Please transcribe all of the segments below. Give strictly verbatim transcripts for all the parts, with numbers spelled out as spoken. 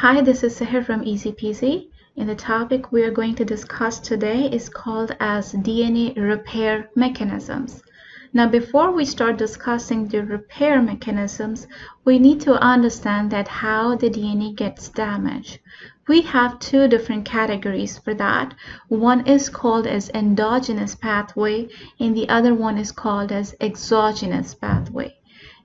Hi, this is Sahir from X P G, and the topic we are going to discuss today is called as D N A repair mechanisms. Now, before we start discussing the repair mechanisms, we need to understand that how the D N A gets damaged. We have two different categories for that. One is called as endogenous pathway, and the other one is called as exogenous pathway.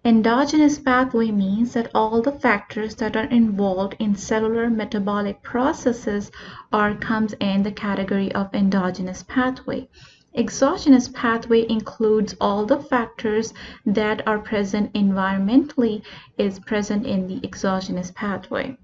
Endogenous pathway means that all the factors that are involved in cellular metabolic processes are comes in the category of endogenous pathway. Exogenous pathway includes all the factors that are present environmentally is present in the exogenous pathway.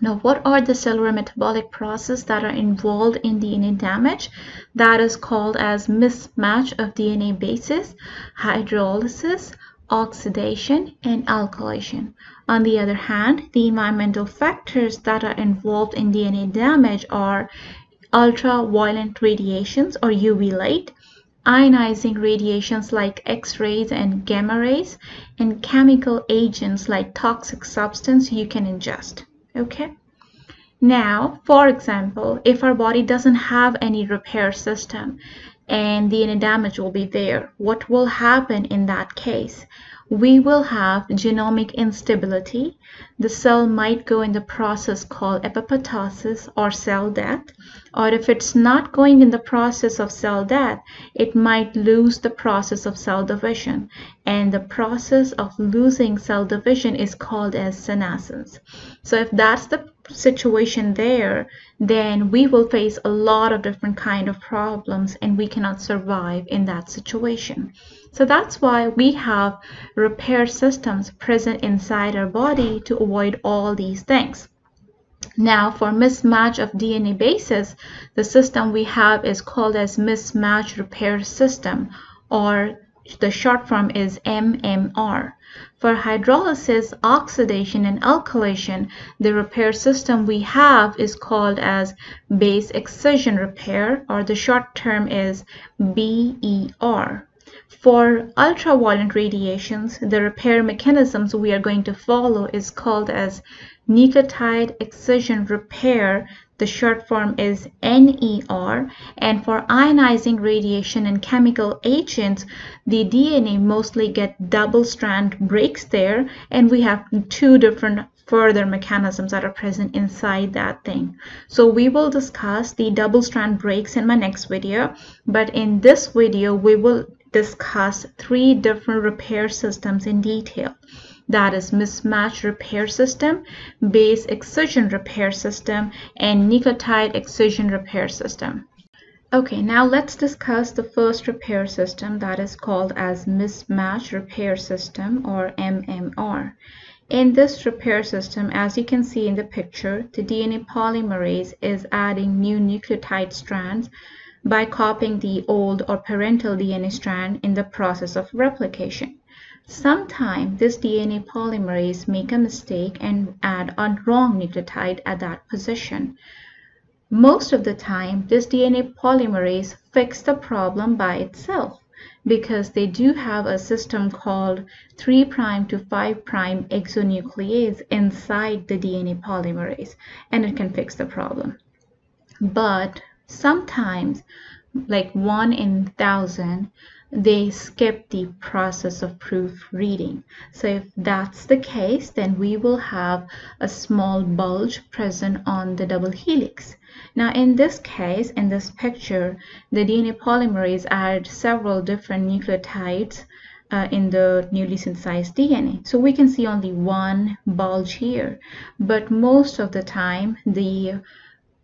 Now, what are the cellular metabolic processes that are involved in D N A damage? That is called as mismatch of D N A bases, hydrolysis, oxidation, and alkylation. On the other hand, the environmental factors that are involved in D N A damage are ultraviolet radiations or U V light, ionizing radiations like X-rays and gamma rays, and chemical agents like toxic substance you can ingest. Okay? Now, for example, if our body doesn't have any repair system, and D N A damage will be there. What will happen in that case? We will have genomic instability. The cell might go in the process called apoptosis or cell death, or if it's not going in the process of cell death, it might lose the process of cell division, and the process of losing cell division is called as senescence. So if that's the situation there, then we will face a lot of different kind of problems, and we cannot survive in that situation. So that's why we have repair systems present inside our body to avoid all these things. Now, for mismatch of D N A bases, the system we have is called as mismatch repair system, or the short form is M M R. For hydrolysis, oxidation, and alkylation, the repair system we have is called as base excision repair, or the short term is B E R. For ultraviolet radiations, the repair mechanisms we are going to follow is called as nucleotide excision repair, the short form is N E R, and for ionizing radiation and chemical agents, the D N A mostly get double strand breaks there, and we have two different further mechanisms that are present inside that thing. So we will discuss the double strand breaks in my next video, but in this video we will discuss three different repair systems in detail. That is mismatch repair system, base excision repair system, and nucleotide excision repair system. Okay, now let's discuss the first repair system, that is called as mismatch repair system, or M M R. In this repair system, as you can see in the picture, the D N A polymerase is adding new nucleotide strands by copying the old or parental D N A strand in the process of replication. Sometimes this D N A polymerase make a mistake and add a wrong nucleotide at that position. Most of the time, this D N A polymerase fixes the problem by itself, because they do have a system called three prime to five prime exonuclease inside the D N A polymerase, and it can fix the problem. But sometimes, like one in thousand, they skip the process of proofreading. So if that's the case, then we will have a small bulge present on the double helix. Now, in this case, in this picture, the D N A polymerase added several different nucleotides Uh, in the newly synthesized D N A. So we can see only one bulge here, but most of the time the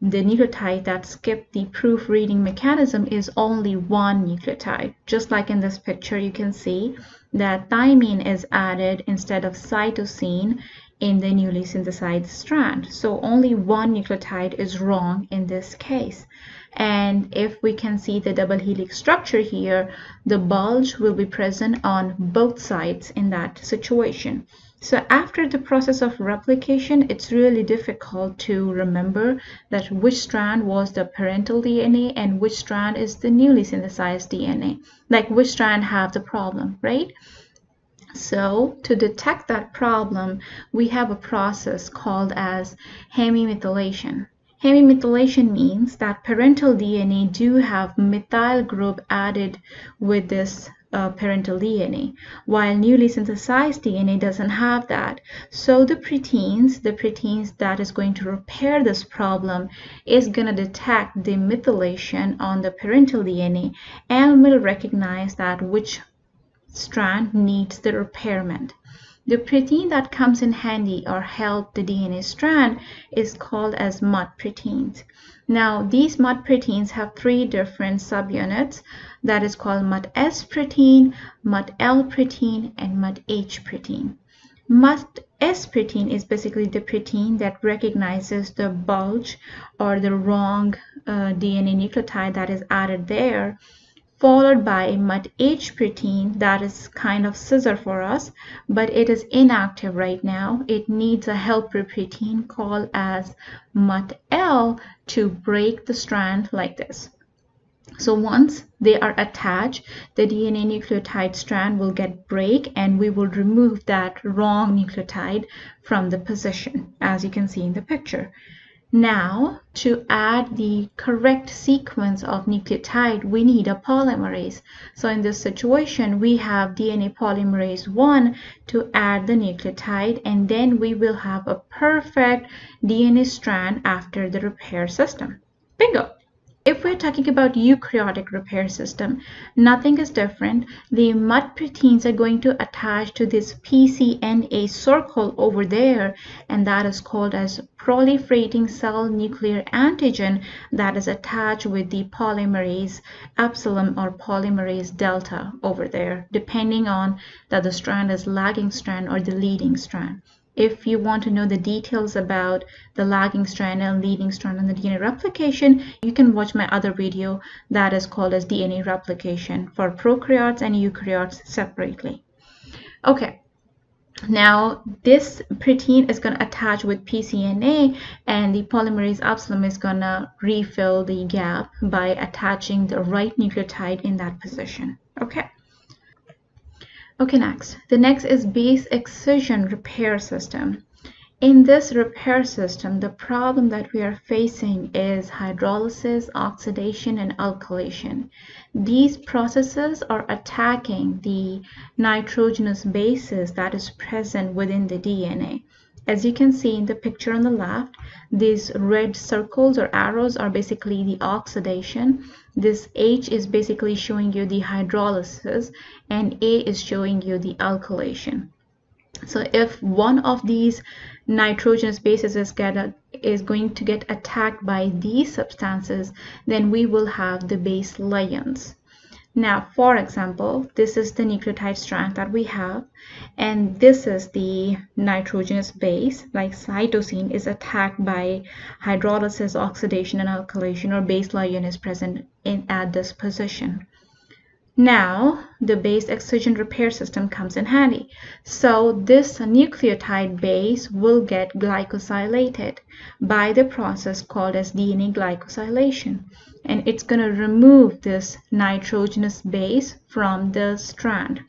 the nucleotide that skipped the proofreading mechanism is only one nucleotide. Just like in this picture, you can see that thymine is added instead of cytosine in the newly synthesized strand. So only one nucleotide is wrong in this case. And if we can see the double helix structure here, the bulge will be present on both sides in that situation. So after the process of replication, it's really difficult to remember that which strand was the parental D N A and which strand is the newly synthesized D N A, like which strand have the problem, right? So to detect that problem, we have a process called as hemimethylation. Hemimethylation means that parental D N A do have methyl group added with this uh, parental D N A, while newly synthesized D N A doesn't have that. So the preteins, the preteins that is going to repair this problem is going to detect the methylation on the parental D N A and will recognize that which strand needs the repairment. The protein that comes in handy or help the D N A strand is called as MutH proteins. Now these MutH proteins have three different subunits, that is called MutS protein, MutL protein, and MutH protein. MutS protein is basically the protein that recognizes the bulge or the wrong uh, D N A nucleotide that is added there, followed by a MutH protein that is kind of scissor for us, but it is inactive right now. It needs a helper protein called as MutL to break the strand like this. So once they are attached, the D N A nucleotide strand will get break and we will remove that wrong nucleotide from the position, as you can see in the picture. Now, to add the correct sequence of nucleotide, we need a polymerase. So in this situation, we have D N A polymerase one to add the nucleotide, and then we will have a perfect D N A strand after the repair system. Bingo! If we're talking about eukaryotic repair system, nothing is different. The MutH proteins are going to attach to this P C N A circle over there, and that is called as proliferating cell nuclear antigen that is attached with the polymerase epsilon or polymerase delta over there, depending on that the strand is lagging strand or the leading strand. If you want to know the details about the lagging strand and leading strand and the D N A replication, you can watch my other video that is called as D N A replication for prokaryotes and eukaryotes separately. Okay, now this protein is going to attach with P C N A and the polymerase epsilon is going to refill the gap by attaching the right nucleotide in that position. Okay. Okay, next. The next is base excision repair system. In this repair system, the problem that we are facing is hydrolysis, oxidation, and alkylation. These processes are attacking the nitrogenous bases that is present within the D N A. As you can see in the picture on the left, these red circles or arrows are basically the oxidation. This H is basically showing you the hydrolysis and A is showing you the alkylation. So if one of these nitrogenous bases is, get, is going to get attacked by these substances, then we will have the base ligands. Now, for example, this is the nucleotide strand that we have, and this is the nitrogenous base, like cytosine is attacked by hydrolysis, oxidation, and alkylation, or base ligand is present in, at this position. Now, the base excision repair system comes in handy. So this nucleotide base will get glycosylated by the process called as D N A glycosylation. And it's going to remove this nitrogenous base from the strand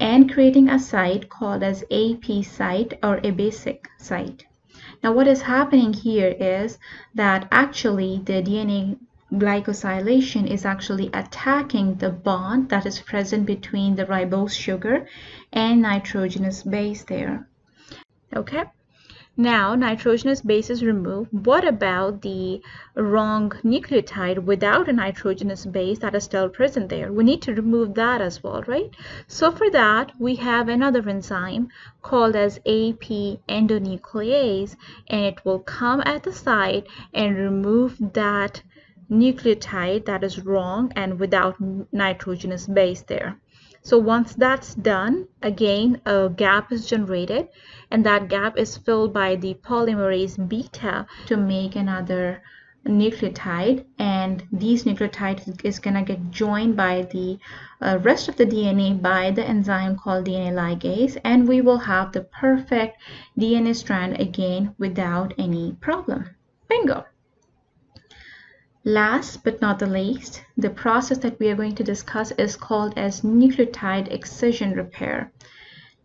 and creating a site called as A P site or abasic site. Now, what is happening here is that actually the D N A glycosylation is actually attacking the bond that is present between the ribose sugar and nitrogenous base there. Okay, now nitrogenous base is removed. What about the wrong nucleotide without a nitrogenous base that is still present there? We need to remove that as well, right? So for that, we have another enzyme called as A P endonuclease, and it will come at the site and remove that nucleotide that is wrong and without nitrogenous base there. So once that's done, again a gap is generated, and that gap is filled by the polymerase beta to make another nucleotide, and these nucleotides is going to get joined by the uh, rest of the D N A by the enzyme called D N A ligase, and we will have the perfect D N A strand again without any problem. Bingo! Last but not the least, the process that we are going to discuss is called as nucleotide excision repair.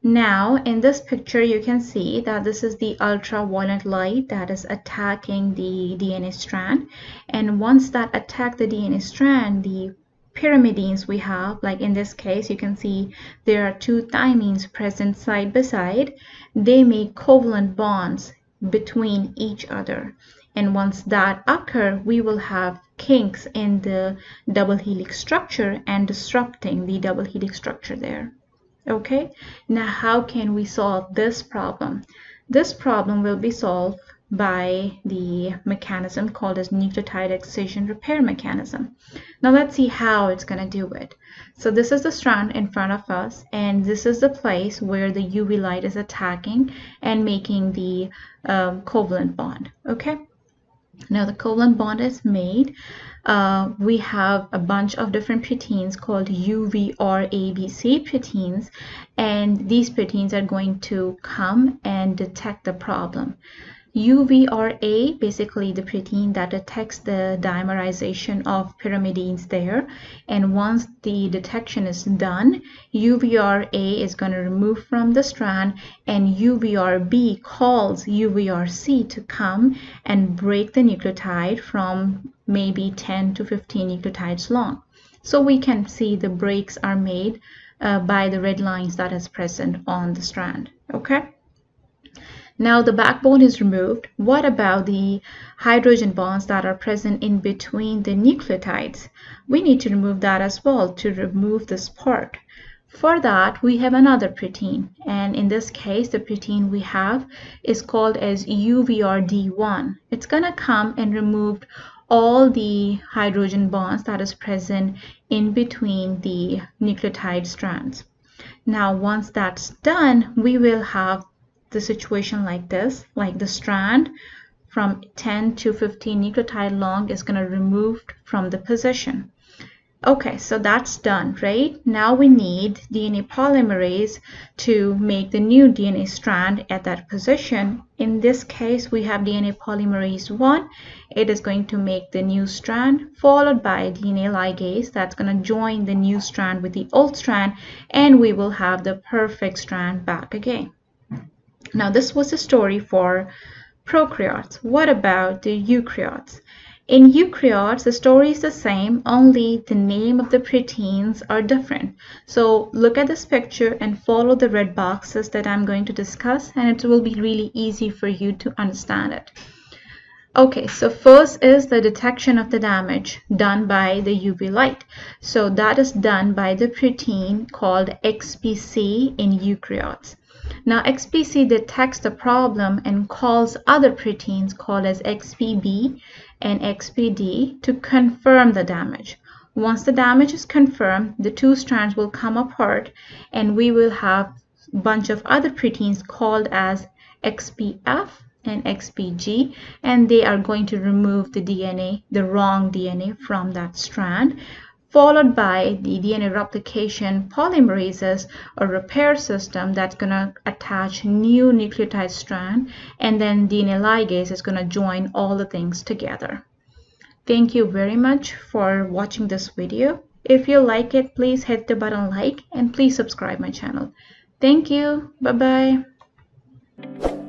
Now in this picture you can see that this is the ultraviolet light that is attacking the D N A strand, and once that attack the D N A strand, the pyrimidines we have, like in this case you can see there are two thymines present side by side. They make covalent bonds between each other, and once that occurs, we will have kinks in the double helix structure and disrupting the double helix structure there. Okay, now how can we solve this problem? This problem will be solved by the mechanism called as nucleotide excision repair mechanism. Now let's see how it's going to do it. So this is the strand in front of us, and this is the place where the U V light is attacking and making the um, covalent bond. Okay, now the covalent bond is made. Uh, we have a bunch of different proteins called U V R A B C proteins, and these proteins are going to come and detect the problem. U V R A, basically the protein that detects the dimerization of pyrimidines there, and once the detection is done, U V R A is going to remove from the strand, and U V R B calls U V R C to come and break the nucleotide from maybe ten to fifteen nucleotides long. So we can see the breaks are made uh, by the red lines that is present on the strand. Okay. Now the backbone is removed. What about the hydrogen bonds that are present in between the nucleotides? We need to remove that as well to remove this part. For that, we have another protein, and in this case the protein we have is called as U V R D one. It's going to come and remove all the hydrogen bonds that is present in between the nucleotide strands. Now once that's done, we will have the situation like this, like the strand from ten to fifteen nucleotide long is going to be removed from the position. Okay, so that's done, right? Now we need D N A polymerase to make the new D N A strand at that position. In this case, we have D N A polymerase one. It is going to make the new strand, followed by D N A ligase that's going to join the new strand with the old strand, and we will have the perfect strand back again. Now this was the story for prokaryotes. What about the eukaryotes? In eukaryotes, the story is the same, only the name of the proteins are different. So look at this picture and follow the red boxes that I'm going to discuss, and it will be really easy for you to understand it. Okay, so first is the detection of the damage done by the U V light. So that is done by the protein called X P C in eukaryotes. Now X P C detects the problem and calls other proteins called as X P B and X P D to confirm the damage. Once the damage is confirmed, the two strands will come apart, and we will have a bunch of other proteins called as X P F and X P G, and they are going to remove the D N A, the wrong D N A from that strand, followed by the D N A replication polymerases or repair system that's going to attach new nucleotide strand, and then D N A ligase is going to join all the things together. Thank you very much for watching this video. If you like it, please hit the button like, and please subscribe my channel. Thank you. Bye-bye.